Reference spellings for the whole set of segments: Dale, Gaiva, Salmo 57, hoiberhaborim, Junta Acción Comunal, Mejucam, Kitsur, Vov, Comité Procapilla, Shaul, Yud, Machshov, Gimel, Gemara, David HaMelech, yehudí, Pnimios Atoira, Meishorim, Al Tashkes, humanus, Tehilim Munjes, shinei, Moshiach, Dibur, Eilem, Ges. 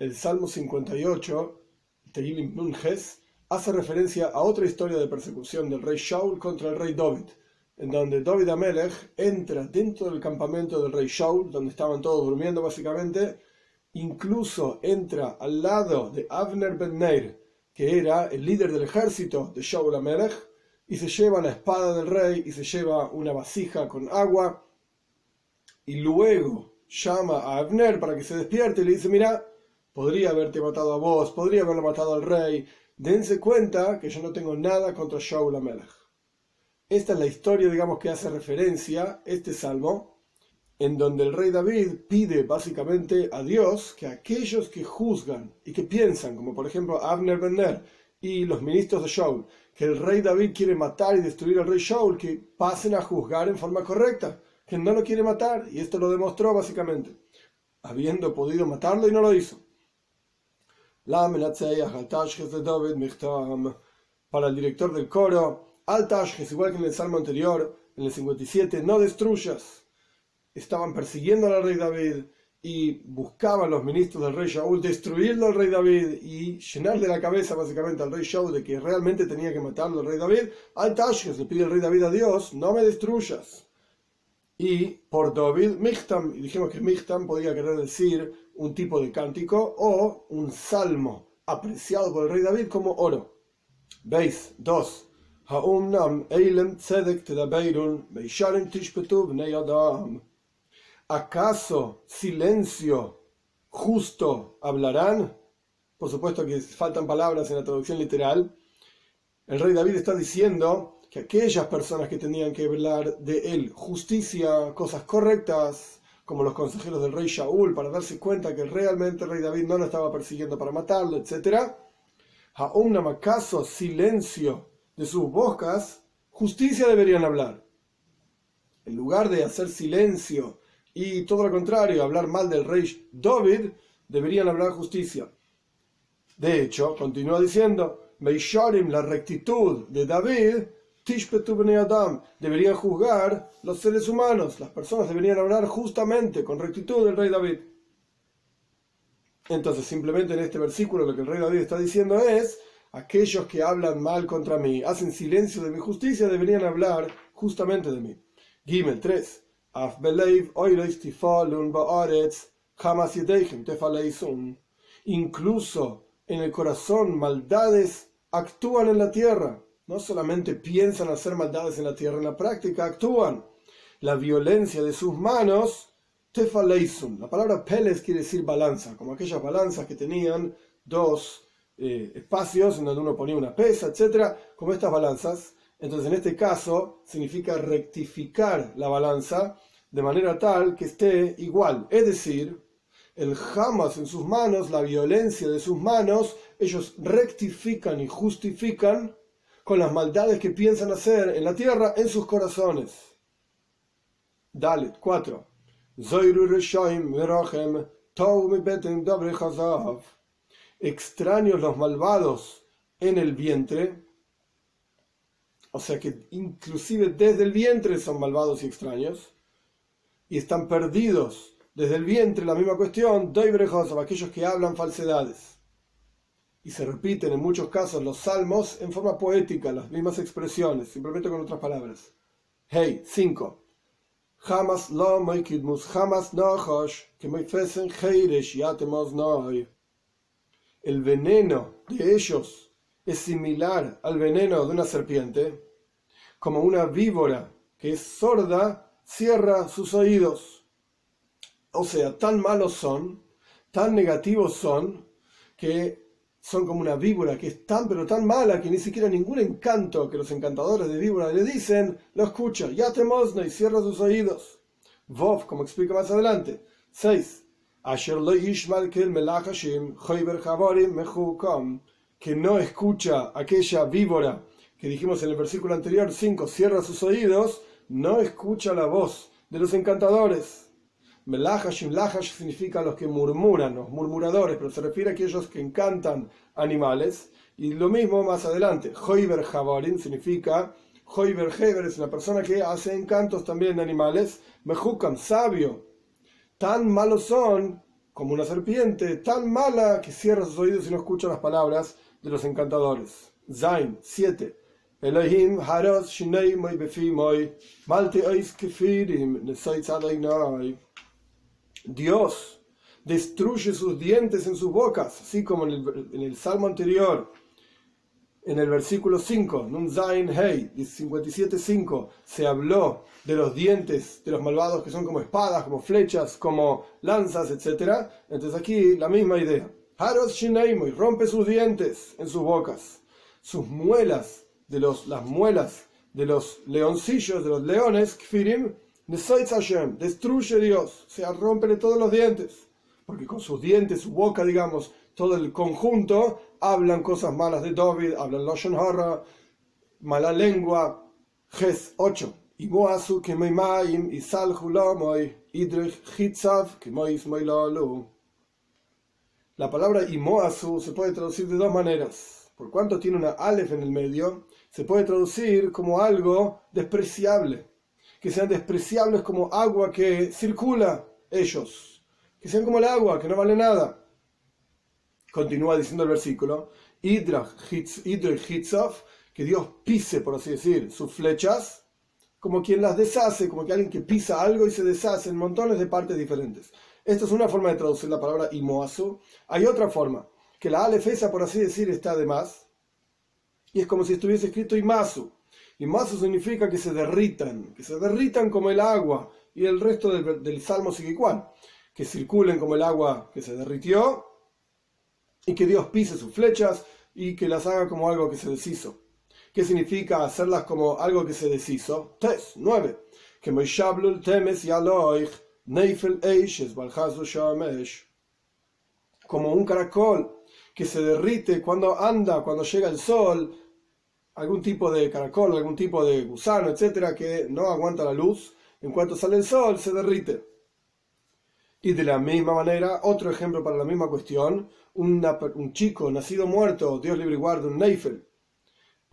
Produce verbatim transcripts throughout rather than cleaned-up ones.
el Salmo cincuenta y ocho, Tehilim Munjes, hace referencia a otra historia de persecución del rey Shaul contra el rey David, en donde David HaMelech entra dentro del campamento del rey Shaul, donde estaban todos durmiendo básicamente, incluso entra al lado de Avner ben Ner, que era el líder del ejército de Sha'ul HaMelech, y se lleva la espada del rey y se lleva una vasija con agua, y luego llama a Avner para que se despierte y le dice: mira, podría haberte matado a vos, podría haberlo matado al rey, dense cuenta que yo no tengo nada contra Sha'ul HaMelech. Esta es la historia, digamos, que hace referencia este salmo, en donde el rey David pide básicamente a Dios que aquellos que juzgan y que piensan, como por ejemplo Avner ben Ner y los ministros de Shaul, que el rey David quiere matar y destruir al rey Shaul, que pasen a juzgar en forma correcta, que no lo quiere matar, y esto lo demostró básicamente, habiendo podido matarlo y no lo hizo. Para el director del coro, Al Tashkes, igual que en el salmo anterior, en el cincuenta y siete, no destruyas. Estaban persiguiendo al rey David y buscaban los ministros del rey Shaul destruirlo al rey David y llenarle la cabeza básicamente al rey Shaul de que realmente tenía que matarlo al rey David. Al Tashkes le pide al rey David a Dios: no me destruyas. Y por David, Michtam, y dijimos que Michtam podía querer decir un tipo de cántico o un salmo apreciado por el rey David como oro. ¿Veis? Dos. ¿Acaso silencio justo hablarán? Por supuesto que faltan palabras en la traducción literal. El rey David está diciendo que aquellas personas que tenían que hablar de él justicia, cosas correctas, como los consejeros del rey Shaul, para darse cuenta que realmente el rey David no lo estaba persiguiendo para matarlo, etcétera. ¿Acaso silencio de sus bocas, justicia deberían hablar? En lugar de hacer silencio y todo lo contrario, hablar mal del rey David, deberían hablar justicia. De hecho, continúa diciendo, Meishorim, la rectitud de David, Tishpetu bnei Adam, deberían juzgar los seres humanos, las personas deberían hablar justamente, con rectitud del rey David. Entonces, simplemente en este versículo lo que el rey David está diciendo es: aquellos que hablan mal contra mí, hacen silencio de mi justicia, deberían hablar justamente de mí. Gimel tres. Incluso en el corazón maldades actúan en la tierra. No solamente piensan hacer maldades en la tierra, en la práctica actúan. La violencia de sus manos, tefaleizun. La palabra peles quiere decir balanza, como aquellas balanzas que tenían dos Eh, espacios en donde uno ponía una pesa, etcétera, como estas balanzas. Entonces, en este caso significa rectificar la balanza de manera tal que esté igual, es decir, el Hamas en sus manos, la violencia de sus manos, ellos rectifican y justifican con las maldades que piensan hacer en la tierra, en sus corazones. Dale, cuatro. Zoiru reshaim mirachem tau mi beten dobrehozav. Extraños los malvados en el vientre, o sea que inclusive desde el vientre son malvados y extraños, y están perdidos desde el vientre, la misma cuestión, dobrehozav, aquellos que hablan falsedades. Y se repiten en muchos casos los salmos en forma poética, las mismas expresiones, simplemente con otras palabras. Hey, cinco. Hamas lo moikidmus, hamas nohosh, que moifesen heiresh yatemos noy. El veneno de ellos es similar al veneno de una serpiente, como una víbora que es sorda cierra sus oídos. O sea, tan malos son, tan negativos son, que son como una víbora que es tan pero tan mala que ni siquiera ningún encanto que los encantadores de víbora le dicen lo escucha. Yatemosna, y cierra sus oídos. Vov, como explica más adelante. seis. Que no escucha aquella víbora que dijimos en el versículo anterior, cinco, cierra sus oídos, no escucha la voz de los encantadores. Melahashim, lahash significa los que murmuran, los murmuradores, pero se refiere a aquellos que encantan animales. Y lo mismo más adelante, hoiberhaborim significa hoiberhéber, es una persona que hace encantos también de animales. Mejucam, sabio. Tan malos son como una serpiente tan mala que cierra sus oídos y no escucha las palabras de los encantadores. Zain, siete. Elohim haros shinei moi befi moi, malte ois kefirim nesoi tzadainai. Dios destruye sus dientes en sus bocas, así como en el, en el salmo anterior, en el versículo cinco, Nun Zain Hey, cincuenta y siete cinco, se habló de los dientes de los malvados que son como espadas, como flechas, como lanzas, etcétera. Entonces aquí la misma idea. Haros Shineimoy, rompe sus dientes en sus bocas, sus muelas, de los, las muelas de los leoncillos, de los leones, Kfirim, Nesoitz Hashem, destruye Dios, o sea, rompe todos los dientes, porque con sus dientes, su boca, digamos, todo el conjunto, hablan cosas malas de David, hablan Lashon Hara, mala lengua. Ges ocho. La palabra imoazu se puede traducir de dos maneras. Por cuanto tiene una alef en el medio, se puede traducir como algo despreciable. Que sean despreciables como agua que circula ellos. Que sean como el agua, que no vale nada. Continúa diciendo el versículo, que Dios pise, por así decir, sus flechas, como quien las deshace, como que alguien que pisa algo y se deshace en montones de partes diferentes. Esta es una forma de traducir la palabra imoazu. Hay otra forma, que la alef esa, por así decir, está de más, y es como si estuviese escrito imazu. Imazu significa que se derritan, que se derritan como el agua, y el resto del, del Salmo sigue igual, que circulen como el agua que se derritió, y que Dios pise sus flechas y que las haga como algo que se deshizo. ¿Qué significa hacerlas como algo que se deshizo? Tes, nueve. Que Meishablul temes yaloich, neifel eishes balhazu shamesh. Como un caracol que se derrite cuando anda, cuando llega el sol, algún tipo de caracol, algún tipo de gusano, etcétera, que no aguanta la luz, en cuanto sale el sol se derrite. Y de la misma manera, otro ejemplo para la misma cuestión, una, un chico nacido muerto, Dios libre y guarde, un neifel.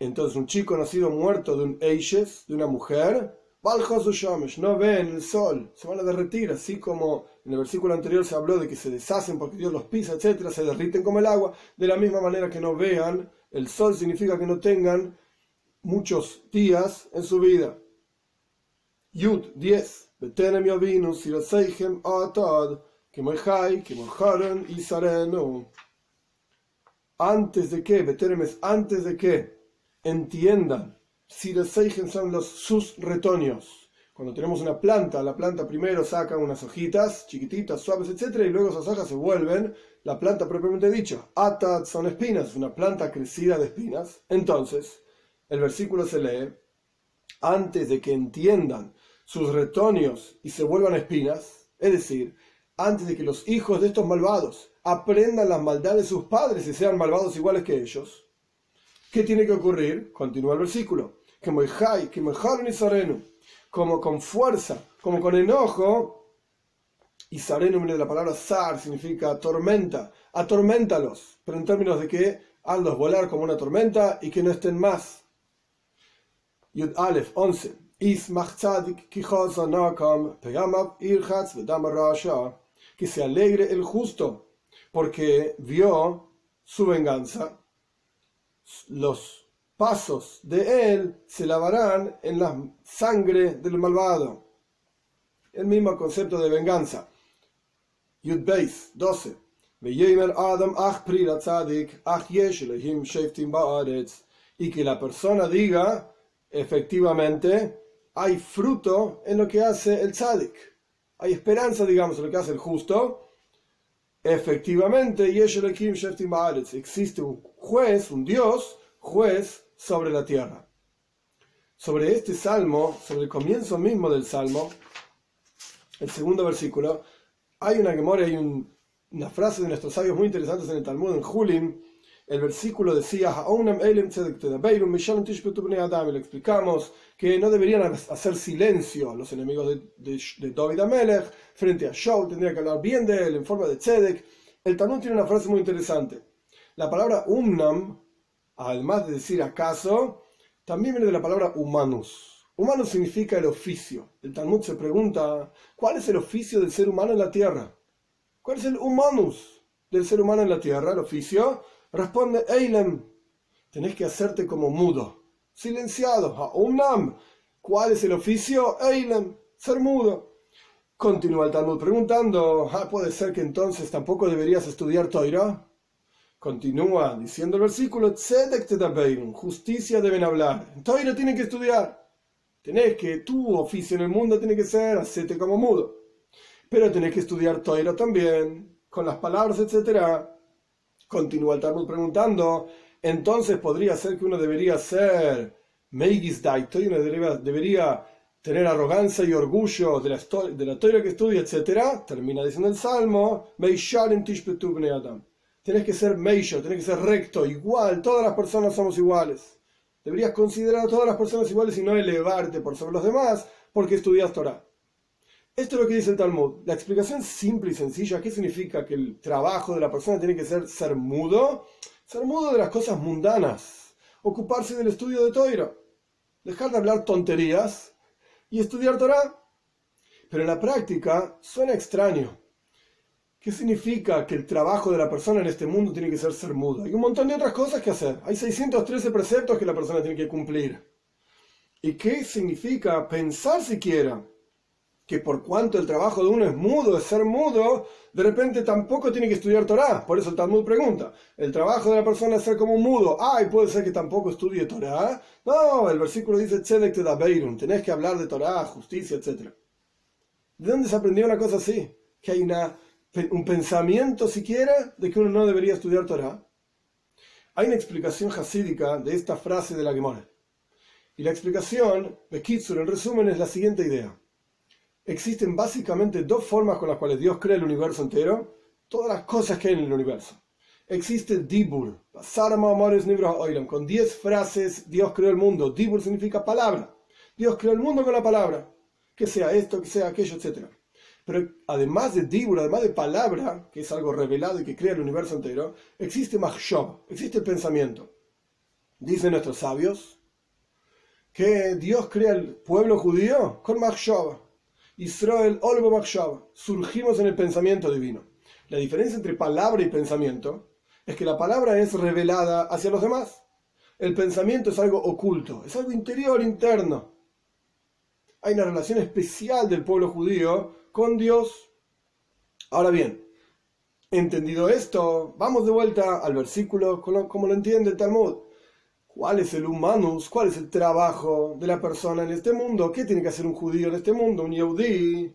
Entonces un chico nacido muerto de un eishes, de una mujer, no ven el sol, se van a derretir, así como en el versículo anterior se habló de que se deshacen porque Dios los pisa, etcétera, se derriten como el agua. De la misma manera que no vean el sol significa que no tengan muchos días en su vida. Yud, diez. Antes de que, Beterem es antes de que entiendan, Siraseigen son los, sus retoños. Cuando tenemos una planta, la planta primero saca unas hojitas chiquititas, suaves, etcétera, y luego esas hojas se vuelven la planta propiamente dicha. Atad son espinas, una planta crecida de espinas. Entonces, el versículo se lee, antes de que entiendan sus retoños y se vuelvan espinas, es decir, antes de que los hijos de estos malvados aprendan las maldades de sus padres y sean malvados iguales que ellos, ¿qué tiene que ocurrir? Continúa el versículo, que Moijai, que Mojaron y Sarenu, como con fuerza, como con enojo, y Sarenu viene de la palabra Sar, significa tormenta, atorméntalos, pero en términos de que hazlos volar como una tormenta y que no estén más. Yud Aleph, once. Que se alegre el justo, porque vio su venganza, los pasos de él se lavarán en la sangre del malvado. El mismo concepto de venganza. Yud Beis, doce. Y que la persona diga, efectivamente, hay fruto en lo que hace el tzadik. Hay esperanza, digamos, en lo que hace el justo. Efectivamente, existe un juez, un Dios, juez sobre la tierra. Sobre este salmo, sobre el comienzo mismo del salmo, el segundo versículo, hay una gemora, hay un, una frase de nuestros sabios muy interesantes en el Talmud, en Julim. El versículo decía, le explicamos que no deberían hacer silencio los enemigos de, de, de David HaMelech frente a Shaul, tendría que hablar bien de él en forma de tzedek. El Talmud tiene una frase muy interesante. La palabra umnam, además de decir acaso, también viene de la palabra humanus. Humanus significa el oficio. El Talmud se pregunta, ¿cuál es el oficio del ser humano en la tierra? ¿Cuál es el humanus del ser humano en la tierra? El oficio. Responde Eilem. Tenés que hacerte como mudo, silenciado. Ha'umnam. ¿Cuál es el oficio? Eilem, ser mudo. Continúa el Talmud preguntando, ¿ah, puede ser que entonces tampoco deberías estudiar Toiro? Continúa diciendo el versículo, justicia deben hablar. Toiro tiene que estudiar. Tenés que, tu oficio en el mundo tiene que ser, hacete como mudo. Pero tenés que estudiar Toiro también, con las palabras, etcétera. Continúa el Talmud preguntando, entonces podría ser que uno debería ser meigis daito, y uno debería, debería tener arrogancia y orgullo de la, de la Toiro que estudia, etcétera. Termina diciendo el Salmo, Meishorim tishpetu bnei adam. Tenés que ser meisho, tenés que ser recto, igual, todas las personas somos iguales. Deberías considerar a todas las personas iguales y no elevarte por sobre los demás porque estudias Torah. Esto es lo que dice el Talmud. La explicación simple y sencilla, ¿qué significa que el trabajo de la persona tiene que ser ser mudo? Ser mudo de las cosas mundanas, ocuparse del estudio de Toiro, dejar de hablar tonterías y estudiar Torah. Pero en la práctica suena extraño. ¿Qué significa que el trabajo de la persona en este mundo tiene que ser ser mudo? Hay un montón de otras cosas que hacer. Hay seiscientos trece preceptos que la persona tiene que cumplir. ¿Y qué significa pensar siquiera que por cuanto el trabajo de uno es mudo, es ser mudo, de repente tampoco tiene que estudiar Torah? Por eso el Talmud pregunta, ¿el trabajo de la persona es ser como un mudo? Ah, ¿y puede ser que tampoco estudie Torah? No, el versículo dice, tenés que hablar de Torah, justicia, etcétera. ¿De dónde se aprendió una cosa así? Que hay una... un pensamiento siquiera de que uno no debería estudiar Torah. Hay una explicación hasídica de esta frase de la Gemara. Y la explicación, de Kitsur, en resumen, es la siguiente idea. Existen básicamente dos formas con las cuales Dios crea el universo entero, todas las cosas que hay en el universo. Existe Dibur, con diez frases Dios creó el mundo. Dibur significa palabra. Dios creó el mundo con la palabra. Que sea esto, que sea aquello, etcétera. Pero además de Dibur, además de palabra, que es algo revelado y que crea el universo entero, existe Machshov, existe el pensamiento. Dicen nuestros sabios que Dios crea el pueblo judío con Machshov. Israel olvo Machshov. Surgimos en el pensamiento divino. La diferencia entre palabra y pensamiento es que la palabra es revelada hacia los demás. El pensamiento es algo oculto, es algo interior, interno. Hay una relación especial del pueblo judío con Dios. Ahora bien, entendido esto, vamos de vuelta al versículo como lo entiende el Talmud. ¿Cuál es el humanus? ¿Cuál es el trabajo de la persona en este mundo? ¿Qué tiene que hacer un judío en este mundo? Un yehudí.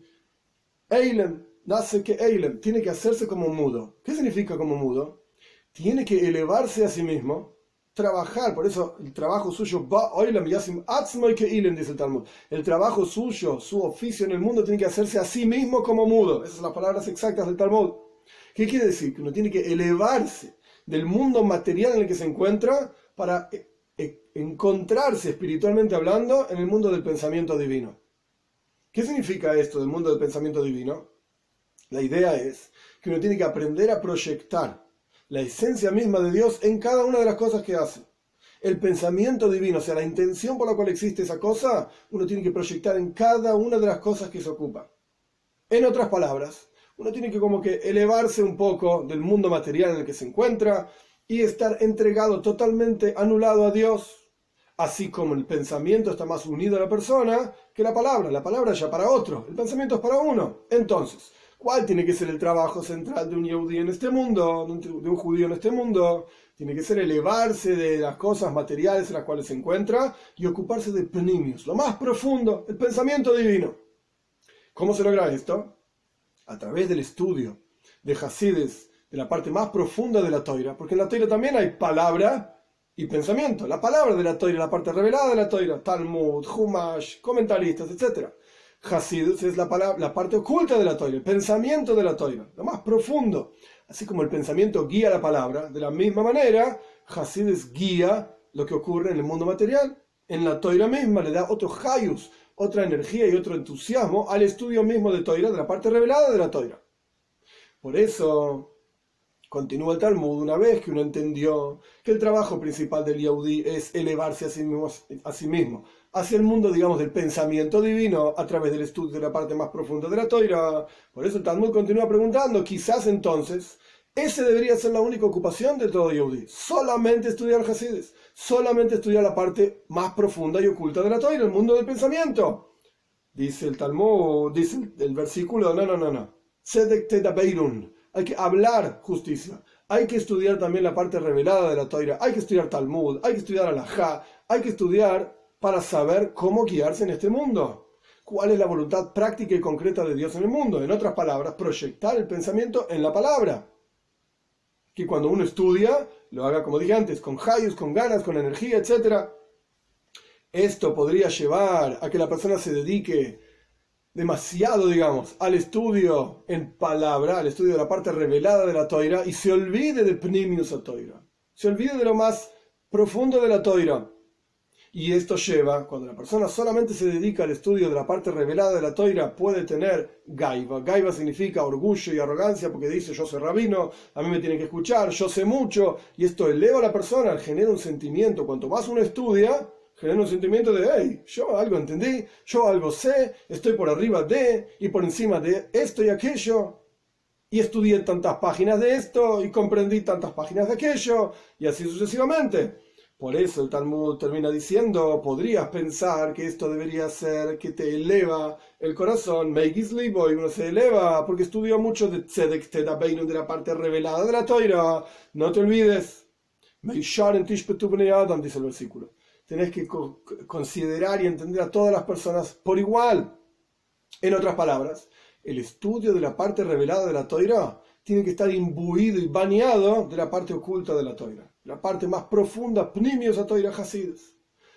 Eilem, nace que Eilem, tiene que hacerse como mudo. ¿Qué significa como mudo? Tiene que elevarse a sí mismo, trabajar, por eso el trabajo suyo va oilam yasim atzmoy que ilen, dice el Talmud. El trabajo suyo, su oficio en el mundo tiene que hacerse a sí mismo como mudo. Esas son las palabras exactas del Talmud. ¿Qué quiere decir? Que uno tiene que elevarse del mundo material en el que se encuentra para e e encontrarse espiritualmente hablando en el mundo del pensamiento divino. ¿Qué significa esto del mundo del pensamiento divino? La idea es que uno tiene que aprender a proyectar la esencia misma de Dios en cada una de las cosas que hace. El pensamiento divino, o sea, la intención por la cual existe esa cosa, uno tiene que proyectar en cada una de las cosas que se ocupa. En otras palabras, uno tiene que como que elevarse un poco del mundo material en el que se encuentra y estar entregado totalmente, anulado a Dios, así como el pensamiento está más unido a la persona que la palabra. La palabra ya para otro, el pensamiento es para uno. Entonces, ¿cuál tiene que ser el trabajo central de un yehudí en este mundo, de un judío en este mundo? Tiene que ser elevarse de las cosas materiales en las cuales se encuentra y ocuparse de Pnimios, lo más profundo, el pensamiento divino. ¿Cómo se logra esto? A través del estudio de Hasides, de la parte más profunda de la Toira, porque en la Toira también hay palabra y pensamiento. La palabra de la Toira, la parte revelada de la Toira, Talmud, Humash, comentaristas, etcétera. Hasidus es la, palabra, la parte oculta de la Toira, el pensamiento de la Toira, lo más profundo. Así como el pensamiento guía la palabra, de la misma manera, Hasidus guía lo que ocurre en el mundo material. En la Toira misma le da otro hayus, otra energía y otro entusiasmo al estudio mismo de Toira, de la parte revelada de la Toira. Por eso, continúa el Talmud, una vez que uno entendió que el trabajo principal del yehudí es elevarse a sí mismo, a sí mismo hacia el mundo, digamos, del pensamiento divino a través del estudio de la parte más profunda de la Toira. Por eso el Talmud continúa preguntando, quizás entonces, esa debería ser la única ocupación de todo yehudí, solamente estudiar Hasides, solamente estudiar la parte más profunda y oculta de la Toira, el mundo del pensamiento. Dice el Talmud, dice el versículo, no, no, no, no, Tzedek tedabeirun, hay que hablar justicia, hay que estudiar también la parte revelada de la Toira, hay que estudiar Talmud, hay que estudiar halajá, hay que estudiar para saber cómo guiarse en este mundo. ¿Cuál es la voluntad práctica y concreta de Dios en el mundo? En otras palabras, proyectar el pensamiento en la palabra. Que cuando uno estudia, lo haga como dije antes, con hayus, con ganas, con energía, etcétera. Esto podría llevar a que la persona se dedique demasiado, digamos, al estudio en palabra, al estudio de la parte revelada de la Toira, y se olvide de Pnimios Atoira. Se olvide de lo más profundo de la Toira. Y esto lleva, cuando la persona solamente se dedica al estudio de la parte revelada de la Toira, puede tener gaiva. Gaiva significa orgullo y arrogancia, porque dice yo soy rabino, a mí me tienen que escuchar, yo sé mucho, y esto eleva a la persona, genera un sentimiento. Cuanto más uno estudia, genera un sentimiento de, hey, yo algo entendí, yo algo sé, estoy por arriba de y por encima de esto y aquello. Y estudié tantas páginas de esto y comprendí tantas páginas de aquello, y así sucesivamente. Por eso el Talmud termina diciendo, podrías pensar que esto debería ser que te eleva el corazón, Meigis Libo, y uno se eleva porque estudió mucho de Tzedek Tedabeinu, de la parte revelada de la Toira. No te olvides, Meishorim Tishpetu Bnei Adam, dice el versículo. Tenés que considerar y entender a todas las personas por igual. En otras palabras, el estudio de la parte revelada de la Toira tiene que estar imbuido y bañado de la parte oculta de la Toira, la parte más profunda, Pnimios Atoira Hasides,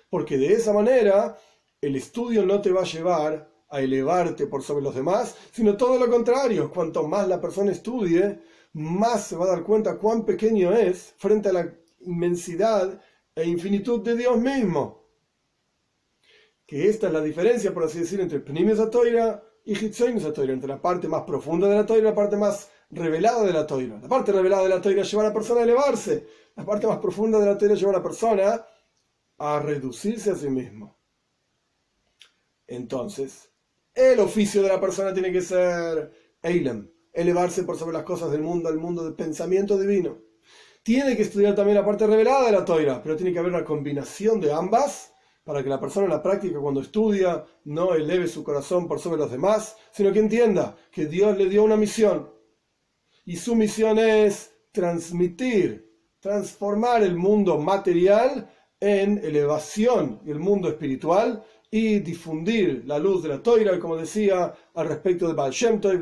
porque de esa manera el estudio no te va a llevar a elevarte por sobre los demás, sino todo lo contrario. Cuanto más la persona estudie, más se va a dar cuenta cuán pequeño es frente a la inmensidad e infinitud de Dios mismo. Que esta es la diferencia, por así decir, entre Pnimios Atoira y Hitzoimios Atoira, entre la parte más profunda de la Toira y la parte más revelada de la Toira. La parte revelada de la Toira lleva a la persona a elevarse. La parte más profunda de la Toira lleva a la persona a reducirse a sí mismo. Entonces, el oficio de la persona tiene que ser Eilem, elevarse por sobre las cosas del mundo, al mundo del pensamiento divino. Tiene que estudiar también la parte revelada de la Toira, pero tiene que haber una combinación de ambas para que la persona en la práctica, cuando estudia, no eleve su corazón por sobre los demás, sino que entienda que Dios le dio una misión. Y su misión es transmitir, transformar el mundo material en elevación y el mundo espiritual, y difundir la luz de la Toira, como decía al respecto del Baal Shem Tov,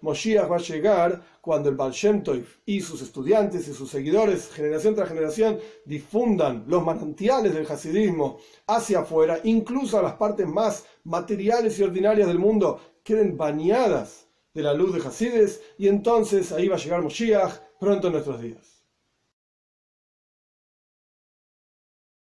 Moshiach va a llegar cuando el Baal Shem Tov y sus estudiantes y sus seguidores, generación tras generación, difundan los manantiales del hasidismo hacia afuera, incluso a las partes más materiales y ordinarias del mundo, queden bañadas de la luz de Hasides, y entonces ahí va a llegar Moshiach pronto en nuestros días.